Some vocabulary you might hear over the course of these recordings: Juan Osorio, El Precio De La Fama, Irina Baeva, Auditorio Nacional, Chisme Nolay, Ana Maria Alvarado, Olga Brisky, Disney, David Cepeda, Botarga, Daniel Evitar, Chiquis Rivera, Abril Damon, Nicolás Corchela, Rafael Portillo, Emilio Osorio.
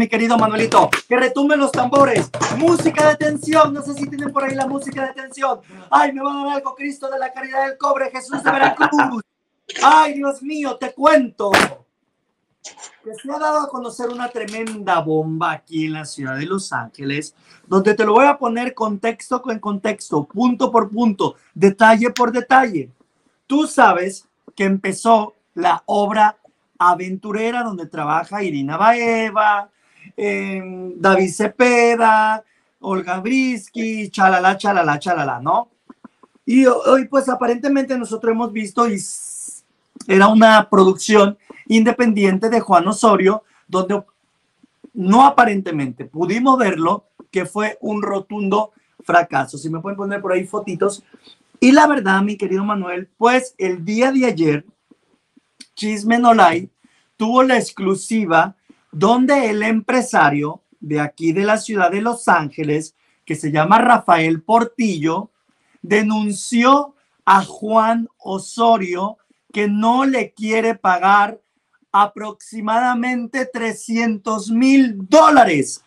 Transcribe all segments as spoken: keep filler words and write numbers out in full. mi querido Manuelito. Que retumben los tambores. Música de tensión. No sé si tienen por ahí la música de tensión. Ay, me va a dar algo, Cristo de la Caridad del Cobre, Jesús de Veracruz. Ay, Dios mío, te cuento que se ha dado a conocer una tremenda bomba aquí en la ciudad de Los Ángeles, donde te lo voy a poner contexto con contexto, punto por punto, detalle por detalle. Tú sabes que empezó la obra aventurera donde trabaja Irina Baeva, eh, David Cepeda, Olga Brisky, chalala, chalala, chalala, ¿no? Y hoy pues aparentemente nosotros hemos visto y era una producción independiente de Juan Osorio, donde no aparentemente pudimos verlo, que fue un rotundo fracaso. Si me pueden poner por ahí fotitos. Y la verdad, mi querido Manuel, pues el día de ayer, Chisme Nolay tuvo la exclusiva donde el empresario de aquí de la ciudad de Los Ángeles, que se llama Rafael Portillo, denunció a Juan Osorio que no le quiere pagar aproximadamente trescientos mil dólares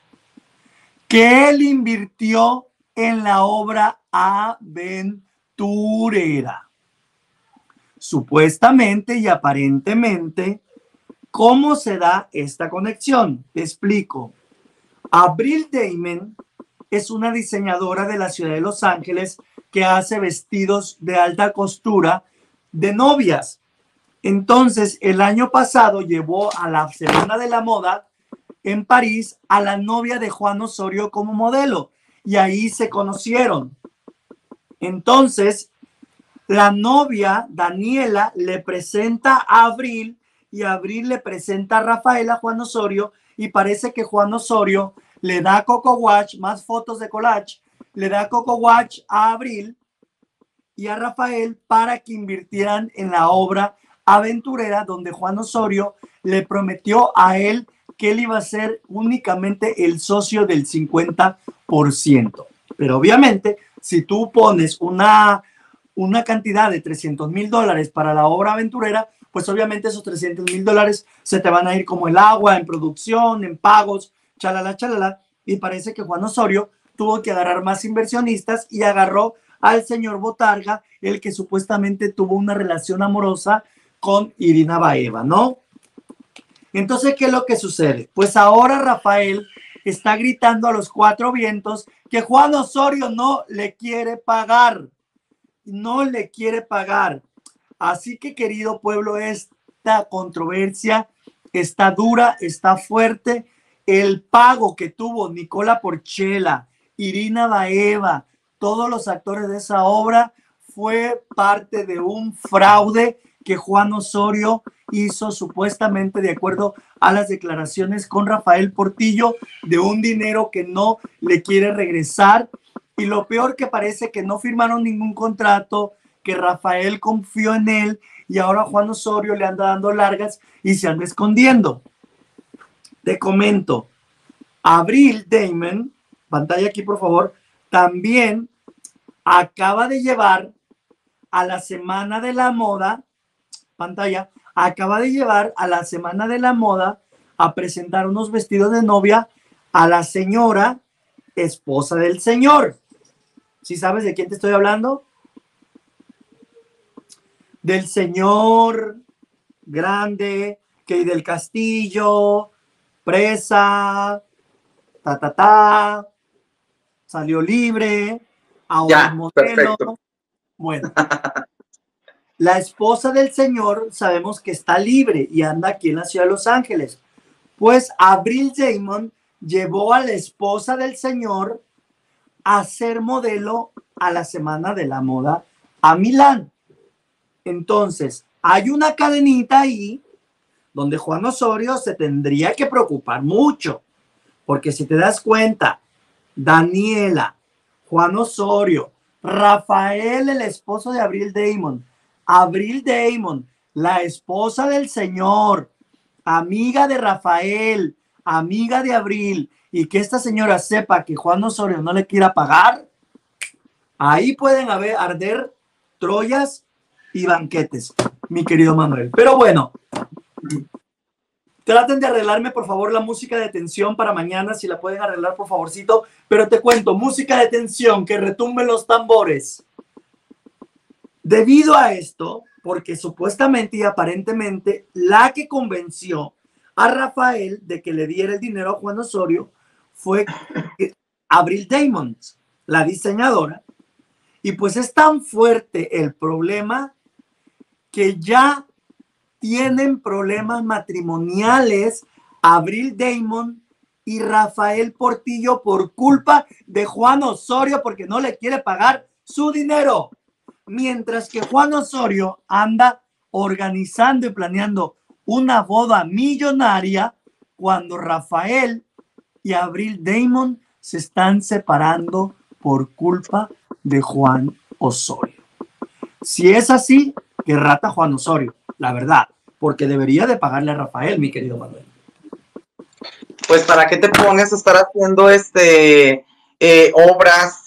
que él invirtió en la obra aventurera. Supuestamente y aparentemente, ¿cómo se da esta conexión? Te explico. Abril Damon es una diseñadora de la ciudad de Los Ángeles que hace vestidos de alta costura de novias. Entonces, el año pasado llevó a la Semana de la Moda en París a la novia de Juan Osorio como modelo y ahí se conocieron. Entonces, la novia, Daniela, le presenta a Abril y Abril le presenta a Rafaela, Juan Osorio, y parece que Juan Osorio le da Coco Watch, más fotos de collage, le da Coco Watch a Abril y a Rafael para que invirtieran en la obra aventurera donde Juan Osorio le prometió a él que él iba a ser únicamente el socio del cincuenta por ciento. Pero obviamente, si tú pones una, una cantidad de trescientos mil dólares para la obra aventurera, pues obviamente esos trescientos mil dólares se te van a ir como el agua, en producción, en pagos, chalala, chalala. Y parece que Juan Osorio tuvo que agarrar más inversionistas y agarró al señor Botarga, el que supuestamente tuvo una relación amorosa con Irina Baeva, ¿no? Entonces, ¿qué es lo que sucede? Pues ahora Rafael está gritando a los cuatro vientos que Juan Osorio no le quiere pagar, no le quiere pagar. Así que, querido pueblo, esta controversia está dura, está fuerte. El pago que tuvo Nicolás Corchela, Irina Baeva, todos los actores de esa obra fue parte de un fraude que Juan Osorio hizo supuestamente de acuerdo a las declaraciones con Rafael Portillo de un dinero que no le quiere regresar. Y lo peor que parece que no firmaron ningún contrato, que Rafael confió en él y ahora Juan Osorio le anda dando largas y se anda escondiendo. Te comento, Abril Damon, pantalla aquí por favor, también acaba de llevar a la Semana de la Moda, pantalla, acaba de llevar a la Semana de la Moda a presentar unos vestidos de novia a la señora esposa del señor. ¿Sí sabes de quién te estoy hablando? Del señor grande, que del Castillo, presa, ta, ta, ta, salió libre, ahora es modelo. Bueno, la esposa del señor sabemos que está libre y anda aquí en la ciudad de Los Ángeles. Pues Abril Damon llevó a la esposa del señor a ser modelo a la Semana de la Moda a Milán. Entonces, hay una cadenita ahí donde Juan Osorio se tendría que preocupar mucho, porque si te das cuenta, Daniela, Juan Osorio, Rafael, el esposo de Abril Damon, Abril Damon, la esposa del señor, amiga de Rafael, amiga de Abril, y que esta señora sepa que Juan Osorio no le quiera pagar, ahí pueden haber, arder Troyas y banquetes, mi querido Manuel. Pero bueno, Traten de arreglarme, por favor, la música de tensión para mañana, si la pueden arreglar, por favorcito. Pero te cuento, música de tensión, que retumben los tambores. Debido a esto, porque supuestamente y aparentemente la que convenció a Rafael de que le diera el dinero a Juan Osorio fue Abril Damon, la diseñadora. Y pues es tan fuerte el problema que ya tienen problemas matrimoniales Abril Damon y Rafael Portillo por culpa de Juan Osorio, porque no le quiere pagar su dinero. Mientras que Juan Osorio anda organizando y planeando una boda millonaria, cuando Rafael y Abril Damon se están separando por culpa de Juan Osorio. Si es así, que rata Juan Osorio, la verdad, porque debería de pagarle a Rafael, mi querido Manuel. Pues para qué te pones a estar haciendo este eh, obras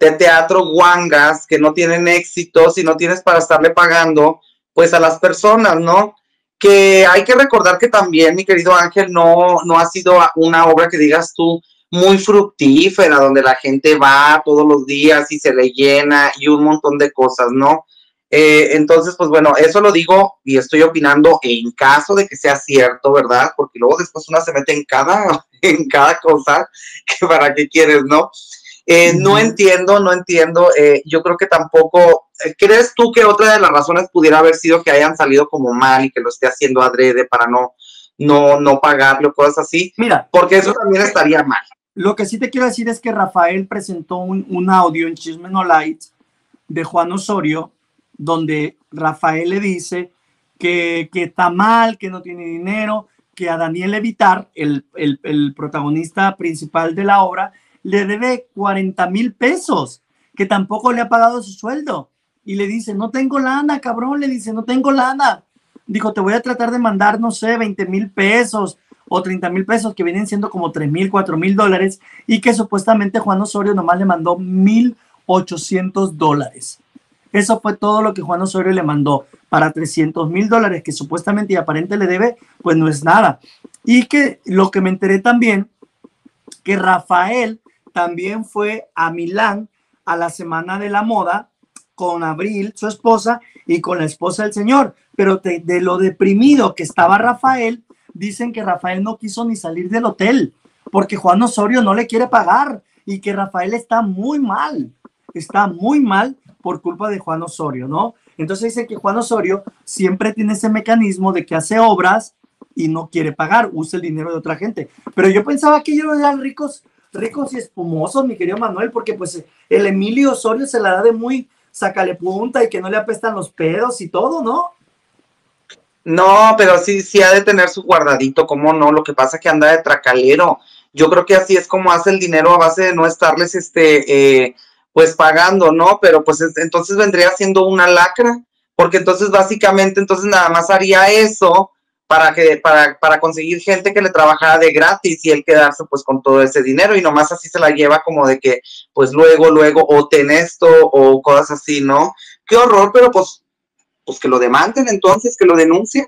de teatro guangas que no tienen éxito si no tienes para estarle pagando pues a las personas, ¿no? Que hay que recordar que también, mi querido Ángel, no, no ha sido una obra que digas tú muy fructífera, donde la gente va todos los días y se le llena y un montón de cosas, ¿no? Eh, entonces, pues bueno, eso lo digo y estoy opinando en caso de que sea cierto, ¿verdad? Porque luego después una se mete en cada, en cada cosa, que para qué quieres, ¿no? Eh, mm-hmm. No entiendo, no entiendo, eh, yo creo que tampoco, ¿crees tú que otra de las razones pudiera haber sido que hayan salido como mal y que lo esté haciendo adrede para no, no, no pagarle o cosas así? Mira, porque eso también estaría mal. Lo que sí te quiero decir es que Rafael presentó un, un audio en Chisme Nolay de Juan Osorio, donde Rafael le dice que, que está mal, que no tiene dinero, que a Daniel Evitar, el, el, el protagonista principal de la obra, le debe cuarenta mil pesos, que tampoco le ha pagado su sueldo. Y le dice, no tengo lana, cabrón, le dice, no tengo lana. Dijo, te voy a tratar de mandar, no sé, veinte mil pesos o treinta mil pesos, que vienen siendo como tres mil, cuatro mil dólares, y que supuestamente Juan Osorio nomás le mandó mil ochocientos dólares. Eso fue todo lo que Juan Osorio le mandó. Para trescientos mil dólares que supuestamente y aparente le debe, pues no es nada. Y que lo que me enteré también, que Rafael también fue a Milán a la Semana de la Moda con Abril, su esposa, y con la esposa del señor. Pero de, de lo deprimido que estaba Rafael, dicen que Rafael no quiso ni salir del hotel porque Juan Osorio no le quiere pagar y que Rafael está muy mal. Está muy mal por culpa de Juan Osorio, ¿no? Entonces dice que Juan Osorio siempre tiene ese mecanismo de que hace obras y no quiere pagar, usa el dinero de otra gente. Pero yo pensaba que ellos eran ricos, ricos y espumosos, mi querido Manuel, porque pues el Emilio Osorio se la da de muy sácale punta y que no le apestan los pedos y todo, ¿no? No, pero sí, sí ha de tener su guardadito, ¿cómo no? Lo que pasa es que anda de tracalero. Yo creo que así es como hace el dinero a base de no estarles este... Eh, pues pagando, ¿no? Pero pues entonces vendría siendo una lacra, porque entonces básicamente entonces nada más haría eso para, que, para, para conseguir gente que le trabajara de gratis y él quedarse pues con todo ese dinero y nomás así se la lleva como de que pues luego, luego, o ten esto o cosas así, ¿no? Qué horror, pero pues, pues que lo demanden entonces, que lo denuncien.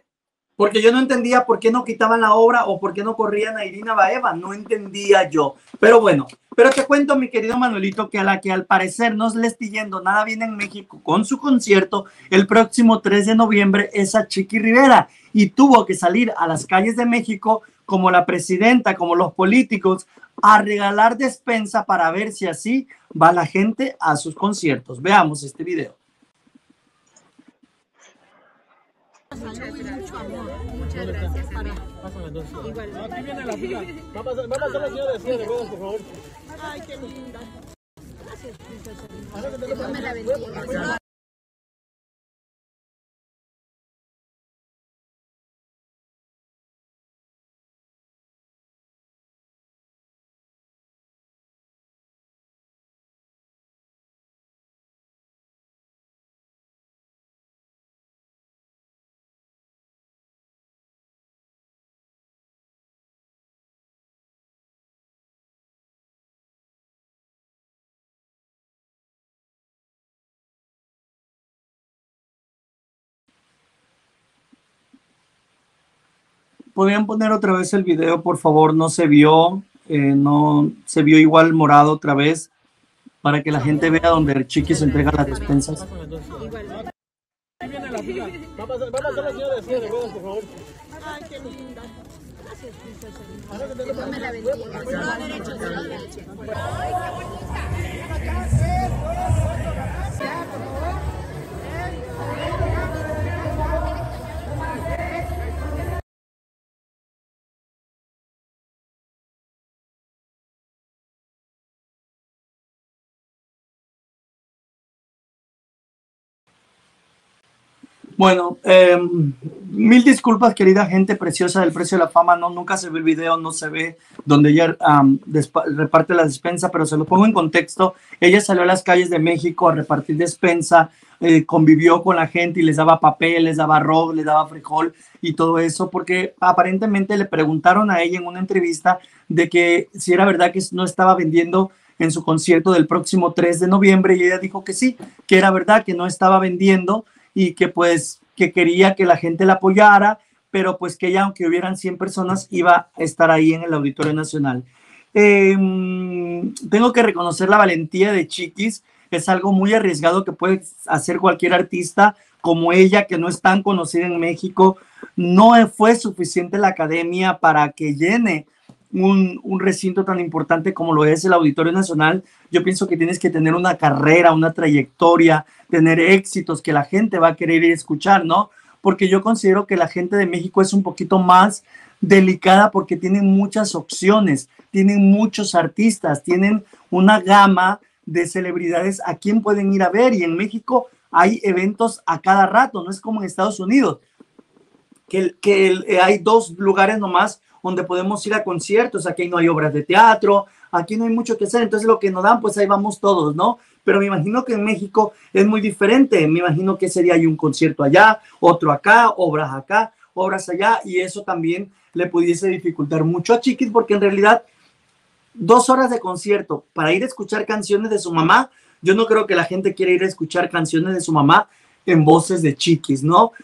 Porque yo no entendía por qué no quitaban la obra o por qué no corrían a Irina Baeva, no entendía yo. Pero bueno, pero te cuento, mi querido Manuelito, que a la que al parecer no le está yendo nada bien en México con su concierto el próximo tres de noviembre es a Chiquis Rivera y tuvo que salir a las calles de México como la presidenta, como los políticos, a regalar despensa para ver si así va la gente a sus conciertos. Veamos este video. Salud y mucho amor. Muchas gracias, Ana. Igual. Aquí viene la fila. Va a pasar la señora de Ciudad de Ruedas, por favor. Ay, qué linda. Gracias, princesa. Que Dios me la bendiga. ¿Podrían poner otra vez el video, por favor? No se vio, eh, no se vio igual morado otra vez, para que la gente vea donde el Chiquis entrega las despensas. Ay, qué linda. Bueno, eh, mil disculpas, querida gente preciosa del Precio de la Fama. No, nunca se ve el video, no se ve donde ella um, reparte la despensa, pero se lo pongo en contexto. Ella salió a las calles de México a repartir despensa, eh, convivió con la gente y les daba papel, les daba arroz, les daba frijol y todo eso, porque aparentemente le preguntaron a ella en una entrevista de que si era verdad que no estaba vendiendo en su concierto del próximo tres de noviembre, y ella dijo que sí, que era verdad que no estaba vendiendo, y que pues que quería que la gente la apoyara, pero pues que ella, aunque hubieran cien personas, iba a estar ahí en el Auditorio Nacional. Eh, tengo que reconocer la valentía de Chiquis. Es algo muy arriesgado que puede hacer cualquier artista como ella, que no es tan conocida en México. No fue suficiente la academia para que llene un, un recinto tan importante como lo es el Auditorio Nacional. Yo pienso que tienes que tener una carrera, una trayectoria, tener éxitos que la gente va a querer ir a escuchar, ¿no? Porque yo considero que la gente de México es un poquito más delicada, porque tienen muchas opciones, tienen muchos artistas, tienen una gama de celebridades a quien pueden ir a ver, y en México hay eventos a cada rato, no es como en Estados Unidos, que, que hay dos lugares nomás donde podemos ir a conciertos. Aquí no hay obras de teatro, aquí no hay mucho que hacer, entonces lo que nos dan, pues ahí vamos todos, ¿no? Pero me imagino que en México es muy diferente, me imagino que ese día hay un concierto allá, otro acá, obras acá, obras allá, y eso también le pudiese dificultar mucho a Chiquis, porque en realidad dos horas de concierto para ir a escuchar canciones de su mamá, yo no creo que la gente quiera ir a escuchar canciones de su mamá en voces de Chiquis, ¿no?